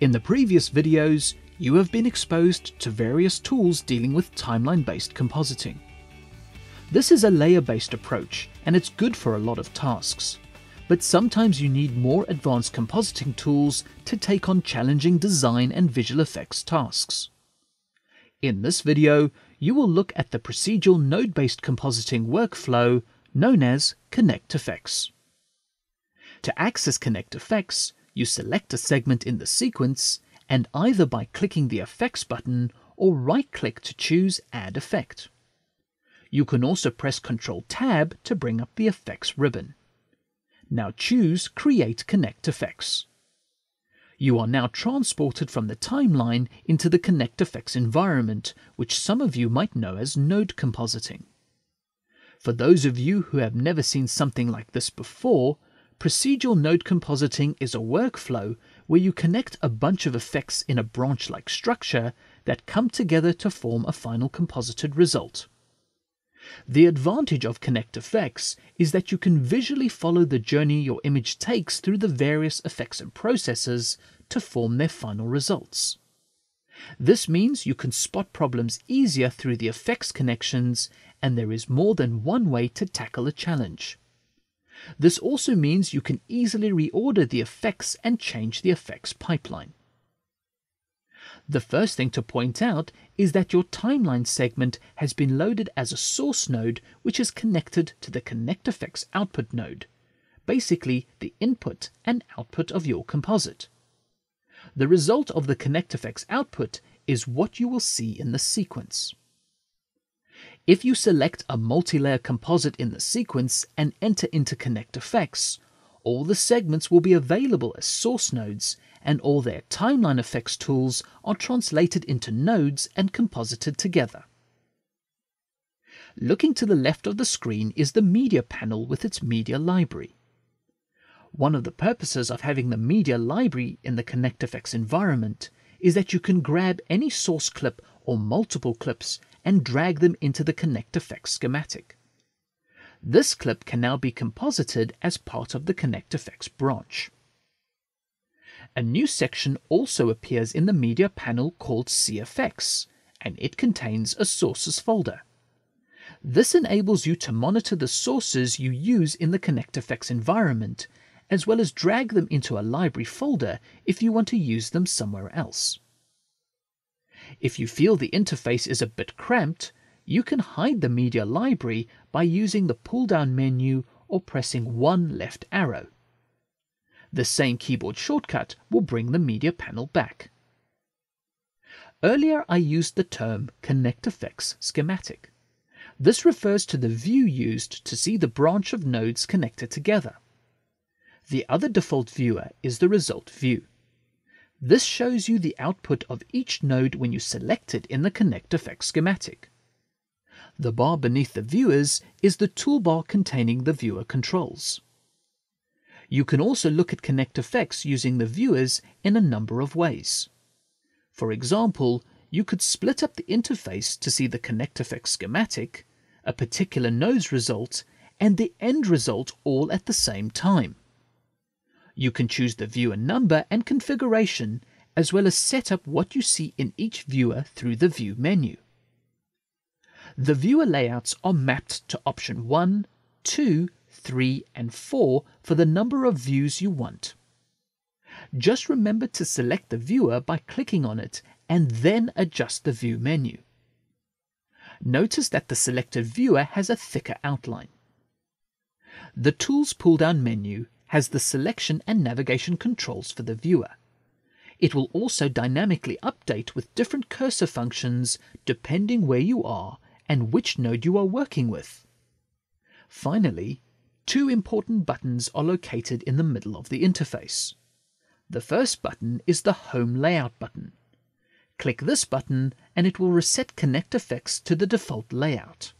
In the previous videos, you have been exposed to various tools dealing with timeline-based compositing. This is a layer-based approach, and it's good for a lot of tasks. But sometimes you need more advanced compositing tools to take on challenging design and visual effects tasks. In this video, you will look at the procedural node-based compositing workflow known as Connect Effects. To access Connect Effects, you select a segment in the sequence and either by clicking the Effects button or right-click to choose Add Effect. You can also press Ctrl+Tab to bring up the Effects ribbon. Now choose Create Connect Effects. You are now transported from the timeline into the Connect Effects environment, which some of you might know as node compositing. For those of you who have never seen something like this before, procedural node compositing is a workflow where you connect a bunch of effects in a branch-like structure that come together to form a final composited result. The advantage of Connect Effects is that you can visually follow the journey your image takes through the various effects and processes to form their final results. This means you can spot problems easier through the effects connections, and there is more than one way to tackle a challenge. This also means you can easily reorder the effects and change the effects pipeline. The first thing to point out is that your timeline segment has been loaded as a source node which is connected to the Connect Effects output node, basically the input and output of your composite. The result of the Connect Effects output is what you will see in the sequence. If you select a multi-layer composite in the sequence and enter into Connect Effects, all the segments will be available as source nodes, and all their timeline effects tools are translated into nodes and composited together. Looking to the left of the screen is the media panel with its media library. One of the purposes of having the media library in the Connect Effects environment is that you can grab any source clip or multiple clips and drag them into the Connect Effects schematic. This clip can now be composited as part of the Connect Effects branch. A new section also appears in the media panel called CFX, and it contains a sources folder. This enables you to monitor the sources you use in the Connect Effects environment, as well as drag them into a library folder if you want to use them somewhere else. If you feel the interface is a bit cramped, you can hide the media library by using the pull-down menu or pressing one left arrow. The same keyboard shortcut will bring the media panel back. Earlier I used the term Connect Effects schematic. This refers to the view used to see the branch of nodes connected together. The other default viewer is the result view. This shows you the output of each node when you select it in the Connect Effects schematic. The bar beneath the viewers is the toolbar containing the viewer controls. You can also look at Connect Effects using the viewers in a number of ways. For example, you could split up the interface to see the Connect Effects schematic, a particular node's result, and the end result all at the same time. You can choose the viewer number and configuration, as well as set up what you see in each viewer through the View menu. The viewer layouts are mapped to option 1, 2, 3 and 4 for the number of views you want. Just remember to select the viewer by clicking on it and then adjust the View menu. Notice that the selected viewer has a thicker outline. The Tools pull-down menu has the selection and navigation controls for the viewer. It will also dynamically update with different cursor functions depending where you are and which node you are working with. Finally, two important buttons are located in the middle of the interface. The first button is the Home Layout button. Click this button and it will reset Connect Effects to the default layout.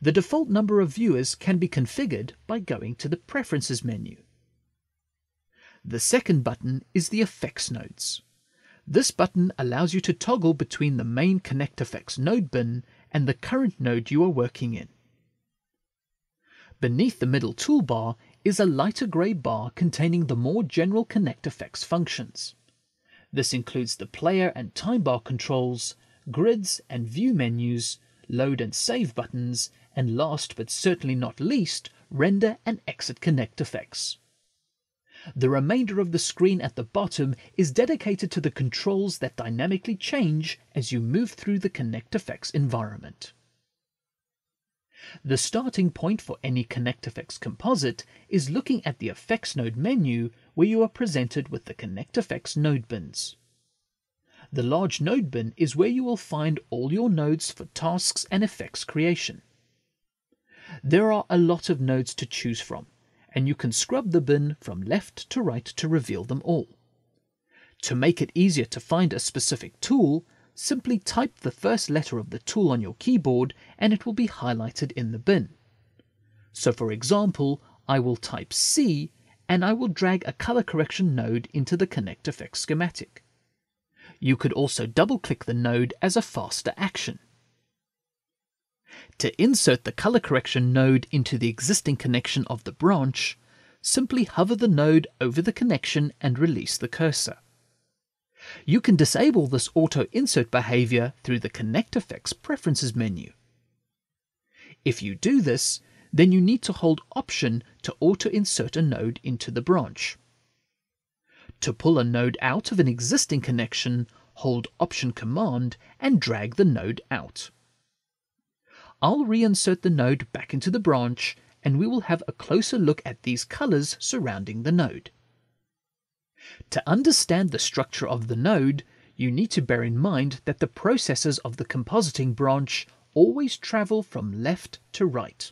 The default number of viewers can be configured by going to the Preferences menu. The second button is the Effects nodes. This button allows you to toggle between the main Connect Effects node bin and the current node you are working in. Beneath the middle toolbar is a lighter grey bar containing the more general Connect Effects functions. This includes the player and timebar controls, grids and view menus, load and save buttons, and last but certainly not least, render and exit connect effects. The remainder of the screen at the bottom is dedicated to the controls that dynamically change as you move through the Connect Effects environment. The starting point for any Connect Effects composite is looking at the Effects node menu, where you are presented with the Connect Effects node bins. The large node bin is where you will find all your nodes for tasks and effects creation. There are a lot of nodes to choose from, and you can scrub the bin from left to right to reveal them all. To make it easier to find a specific tool, simply type the first letter of the tool on your keyboard and it will be highlighted in the bin. So for example, I will type C and I will drag a color correction node into the Connect Effects schematic. You could also double-click the node as a faster action. To insert the color correction node into the existing connection of the branch, simply hover the node over the connection and release the cursor. You can disable this auto-insert behavior through the Connect Effects Preferences menu. If you do this, then you need to hold Option to auto-insert a node into the branch. To pull a node out of an existing connection, hold Option Command and drag the node out. I'll reinsert the node back into the branch and we will have a closer look at these colors surrounding the node. To understand the structure of the node, you need to bear in mind that the processes of the compositing branch always travel from left to right.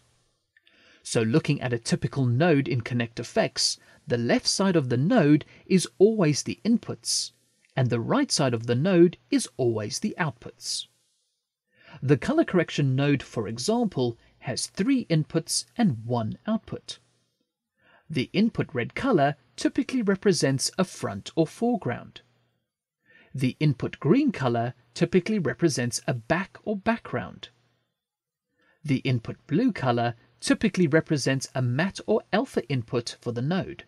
So looking at a typical node in Connect Effects, the left side of the node is always the inputs and the right side of the node is always the outputs. The color correction node, for example, has 3 inputs and 1 output. The input red color typically represents a front or foreground. The input green color typically represents a back or background. The input blue color typically represents a mat or alpha input for the node.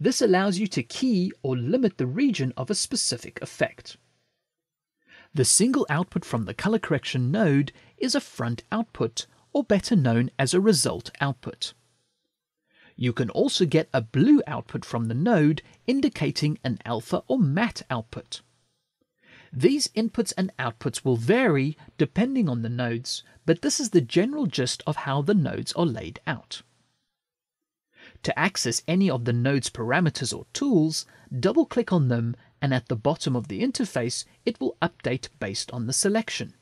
This allows you to key or limit the region of a specific effect. The single output from the color correction node is a front output, or better known as a result output. You can also get a blue output from the node indicating an alpha or mat output. These inputs and outputs will vary depending on the nodes, but this is the general gist of how the nodes are laid out. To access any of the node's parameters or tools, double-click on them and at the bottom of the interface, it will update based on the selection.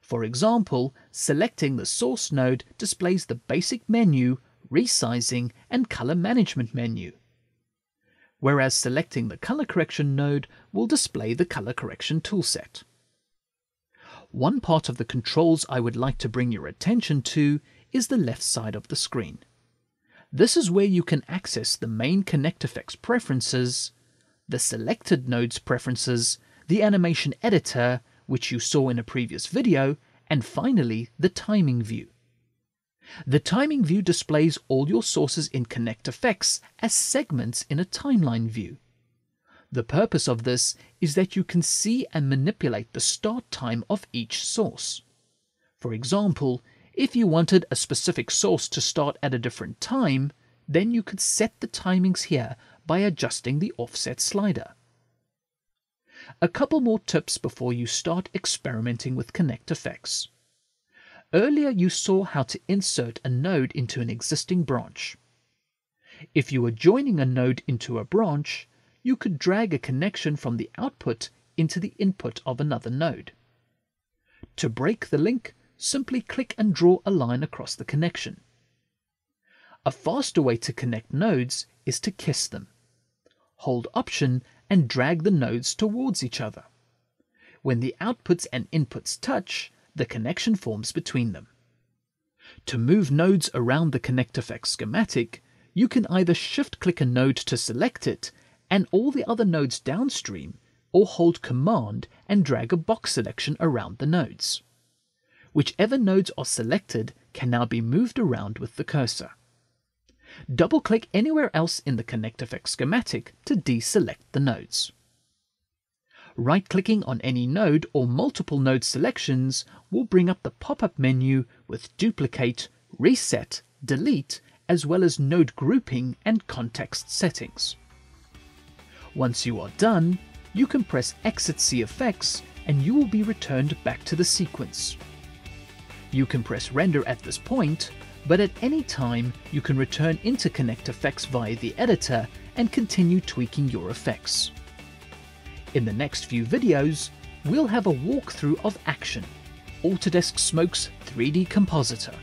For example, selecting the source node displays the basic menu, resizing, and color management menu, whereas selecting the color correction node will display the color correction toolset. One part of the controls I would like to bring your attention to is the left side of the screen. This is where you can access the main Connect Effects preferences, the selected nodes preferences, the animation editor, which you saw in a previous video, and finally the timing view. The timing view displays all your sources in Connect Effects as segments in a timeline view. The purpose of this is that you can see and manipulate the start time of each source. For example, if you wanted a specific source to start at a different time, then you could set the timings here by adjusting the offset slider. A couple more tips before you start experimenting with Connect Effects. Earlier you saw how to insert a node into an existing branch. If you were joining a node into a branch, you could drag a connection from the output into the input of another node. To break the link, simply click and draw a line across the connection. A faster way to connect nodes is to kiss them. Hold Option and drag the nodes towards each other. When the outputs and inputs touch, the connection forms between them. To move nodes around the Connect Effects schematic, you can either shift-click a node to select it and all the other nodes downstream, or hold Command and drag a box selection around the nodes. Whichever nodes are selected can now be moved around with the cursor. Double-click anywhere else in the Connect Effects schematic to deselect the nodes. Right-clicking on any node or multiple node selections will bring up the pop-up menu with Duplicate, Reset, Delete, as well as node grouping and context settings. Once you are done, you can press Exit CFX and you will be returned back to the sequence. You can press Render at this point, but at any time you can return interconnect effects via the editor and continue tweaking your effects. In the next few videos, we'll have a walkthrough of Action, Autodesk Smoke's 3D Compositor.